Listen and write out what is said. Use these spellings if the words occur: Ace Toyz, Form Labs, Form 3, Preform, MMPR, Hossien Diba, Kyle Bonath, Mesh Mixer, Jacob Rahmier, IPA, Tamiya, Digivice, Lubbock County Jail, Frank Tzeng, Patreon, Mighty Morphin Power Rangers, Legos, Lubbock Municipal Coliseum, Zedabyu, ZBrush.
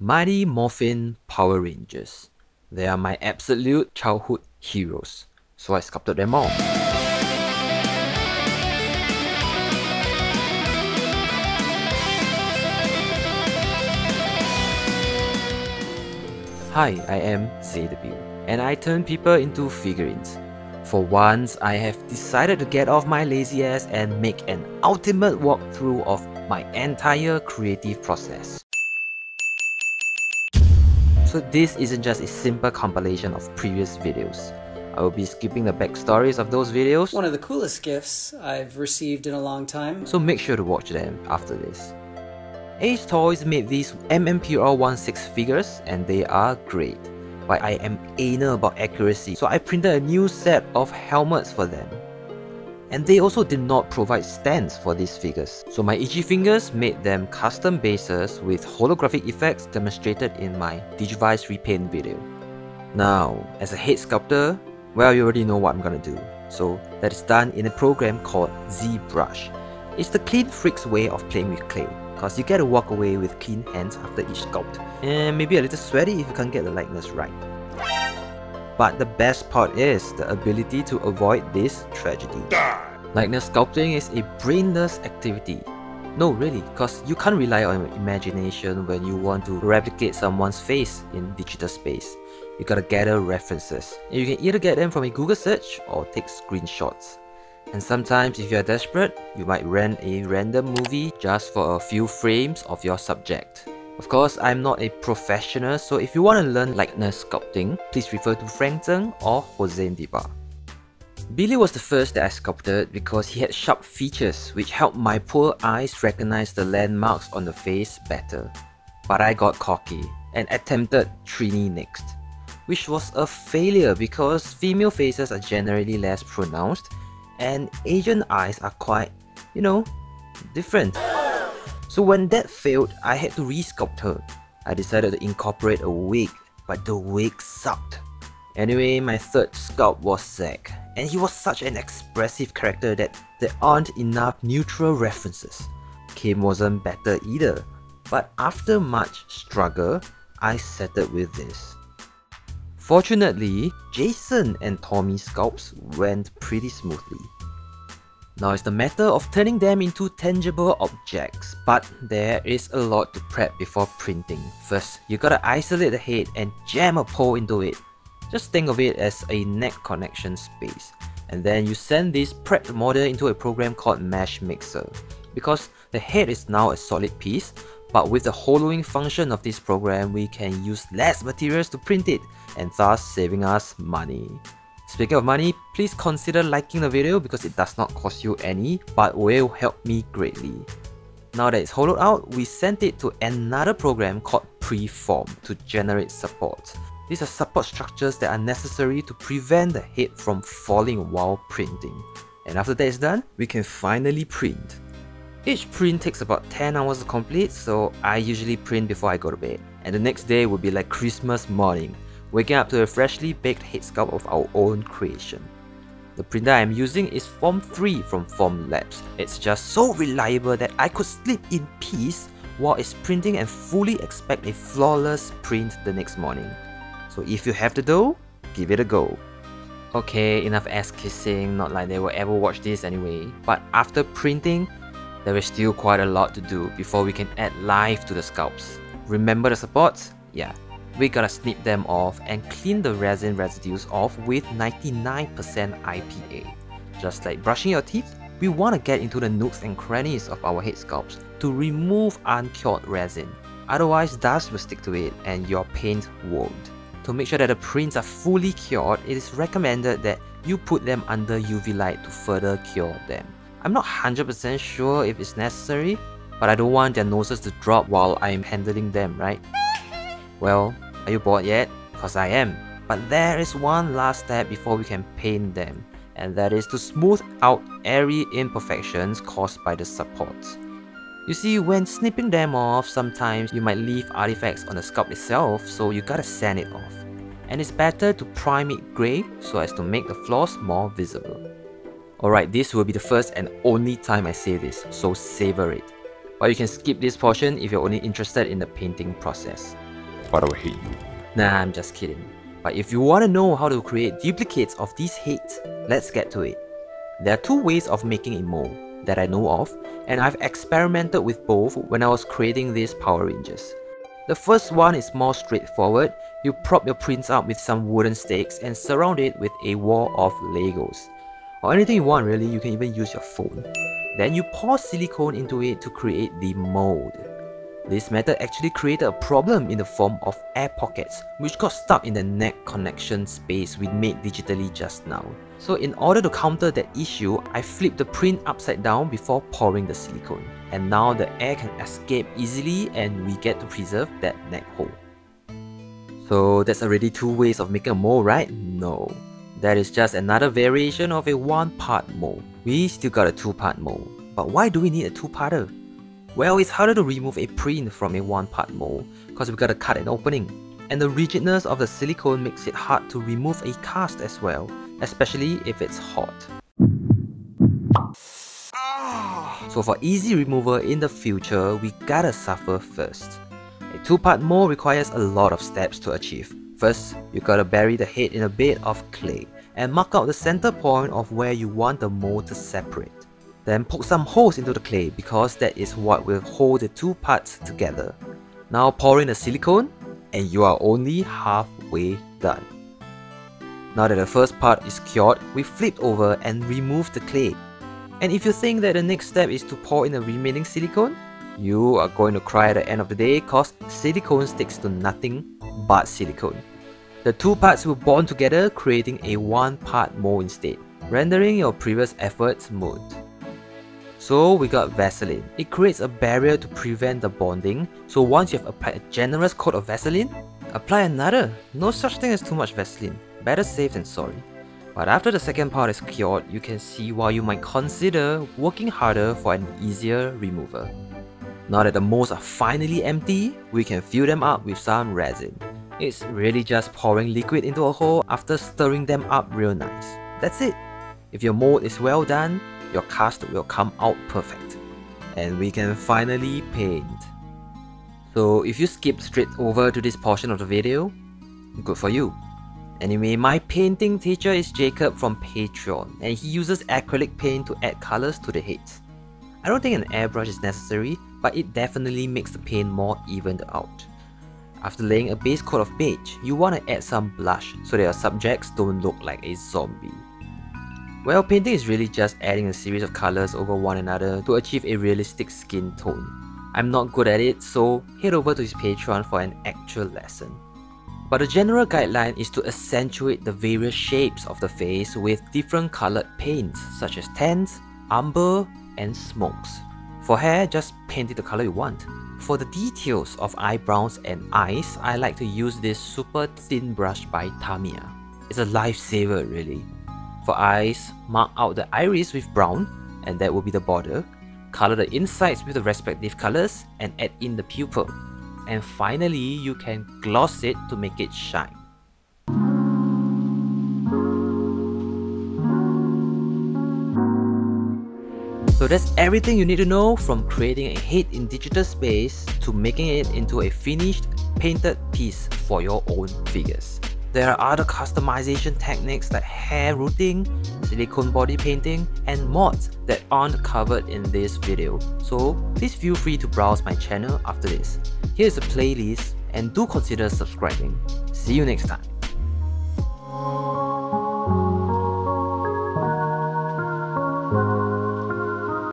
Mighty Morphin Power Rangers. They are my absolute childhood heroes, so I sculpted them all. Hi, I am Zedabyu, and I turn people into figurines. For once, I have decided to get off my lazy ass and make an ultimate walkthrough of my entire creative process. So this isn't just a simple compilation of previous videos. I will be skipping the backstories of those videos. One of the coolest gifts I've received in a long time. So make sure to watch them after this. Ace Toyz made these MMPR 16 figures and they are great. But I am anal about accuracy, so I printed a new set of helmets for them. And they also did not provide stands for these figures, so my itchy fingers made them custom bases with holographic effects demonstrated in my Digivice repaint video. Now, as a head sculptor, well, you already know what I'm gonna do, so that is done in a program called ZBrush. It's the clean freak's way of playing with clay, cause you get to walk away with clean hands after each sculpt, and maybe a little sweaty if you can't get the likeness right. But the best part is the ability to avoid this tragedy. Likeness sculpting is a brainless activity. No, really, because you can't rely on your imagination when you want to replicate someone's face in digital space. You gotta gather references, and you can either get them from a Google search or take screenshots. And sometimes, if you're desperate, you might rent a random movie just for a few frames of your subject. Of course, I'm not a professional, so if you want to learn likeness sculpting, please refer to Frank Tzeng or Hossien Diba. Billy was the first that I sculpted because he had sharp features which helped my poor eyes recognize the landmarks on the face better. But I got cocky and attempted Trini next, which was a failure because female faces are generally less pronounced and Asian eyes are quite, you know, different. So when that failed, I had to re-sculpt her. I decided to incorporate a wig, but the wig sucked. Anyway, my third sculpt was Zack, and he was such an expressive character that there aren't enough neutral references. Kim wasn't better either, but after much struggle, I settled with this. Fortunately, Jason and Tommy's sculpts went pretty smoothly. Now it's the matter of turning them into tangible objects, but there is a lot to prep before printing. First, you gotta isolate the head and jam a pole into it. Just think of it as a neck connection space. And then you send this prepped model into a program called Mesh Mixer. Because the head is now a solid piece, but with the hollowing function of this program, we can use less materials to print it, and thus saving us money. Speaking of money, please consider liking the video because it does not cost you any, but will help me greatly. Now that it's hollowed out, we sent it to another program called Preform to generate supports. These are support structures that are necessary to prevent the head from falling while printing. And after that is done, we can finally print. Each print takes about 10 hours to complete, so I usually print before I go to bed. And the next day will be like Christmas morning, waking up to a freshly baked head sculpt of our own creation. The printer I am using is Form 3 from Form Labs. It's just so reliable that I could sleep in peace while it's printing and fully expect a flawless print the next morning. So if you have the dough, give it a go. Okay, enough ass kissing, not like they will ever watch this anyway. But after printing, there is still quite a lot to do before we can add life to the sculpts. Remember the supports? Yeah. We gotta snip them off and clean the resin residues off with 99% IPA. Just like brushing your teeth, we wanna get into the nooks and crannies of our head sculpts to remove uncured resin. Otherwise, dust will stick to it and your paint won't. To make sure that the prints are fully cured, it is recommended that you put them under UV light to further cure them. I'm not 100% sure if it's necessary, but I don't want their noses to drop while I'm handling them, right? Well, are you bored yet? Cause I am. But there is one last step before we can paint them, and that is to smooth out airy imperfections caused by the supports. You see, when snipping them off, sometimes you might leave artifacts on the sculpt itself, so you gotta sand it off. And it's better to prime it grey so as to make the flaws more visible. Alright, this will be the first and only time I say this, so savor it. But you can skip this portion if you're only interested in the painting process. but I will hate you. Nah, I'm just kidding. But if you want to know how to create duplicates of these heads, let's get to it. There are two ways of making a mold that I know of, and I've experimented with both when I was creating these Power Rangers. The first one is more straightforward. You prop your prints up with some wooden stakes and surround it with a wall of Legos. Or anything you want really, you can even use your phone. Then you pour silicone into it to create the mold. This method actually created a problem in the form of air pockets, which got stuck in the neck connection space we made digitally just now. So in order to counter that issue, I flipped the print upside down before pouring the silicone. And now the air can escape easily and we get to preserve that neck hole. So that's already two ways of making a mold, right? No. That is just another variation of a one-part mold. We still got a two-part mold. But why do we need a two-parter? Well, it's harder to remove a print from a one-part mold because we gotta cut an opening, and the rigidness of the silicone makes it hard to remove a cast as well, especially if it's hot. So for easy removal in the future, we gotta suffer first. A two-part mold requires a lot of steps to achieve. First, you gotta bury the head in a bed of clay and mark out the center point of where you want the mold to separate. Then poke some holes into the clay because that is what will hold the two parts together. Now pour in the silicone and you are only halfway done. Now that the first part is cured, we flip over and remove the clay. And if you think that the next step is to pour in the remaining silicone, you are going to cry at the end of the day cause silicone sticks to nothing but silicone. The two parts will bond together creating a one-part mold instead, rendering your previous efforts moot. So we got Vaseline. It creates a barrier to prevent the bonding, so once you have applied a generous coat of Vaseline, apply another. No such thing as too much Vaseline. Better safe than sorry. But after the second part is cured, you can see why you might consider working harder for an easier remover. Now that the molds are finally empty, we can fill them up with some resin. It's really just pouring liquid into a hole after stirring them up real nice. That's it. If your mold is well done, your cast will come out perfect. And we can finally paint. So if you skip straight over to this portion of the video, good for you. Anyway, my painting teacher is Jacob from Patreon, and he uses acrylic paint to add colors to the heads. I don't think an airbrush is necessary, but it definitely makes the paint more evened out. After laying a base coat of beige, you want to add some blush so that your subjects don't look like a zombie. Well, painting is really just adding a series of colors over one another to achieve a realistic skin tone. I'm not good at it, so head over to his Patreon for an actual lesson. But the general guideline is to accentuate the various shapes of the face with different colored paints such as tans, umber, and smokes. For hair, just paint it the color you want. For the details of eyebrows and eyes, I like to use this super thin brush by Tamiya. It's a lifesaver really. For eyes, mark out the iris with brown, and that will be the border. Color the insides with the respective colors and add in the pupil. And finally, you can gloss it to make it shine. So that's everything you need to know from creating a head in digital space to making it into a finished, painted piece for your own figures. There are other customization techniques like hair rooting, silicone body painting, and mods that aren't covered in this video, so please feel free to browse my channel after this. Here's a playlist and do consider subscribing. See you next time.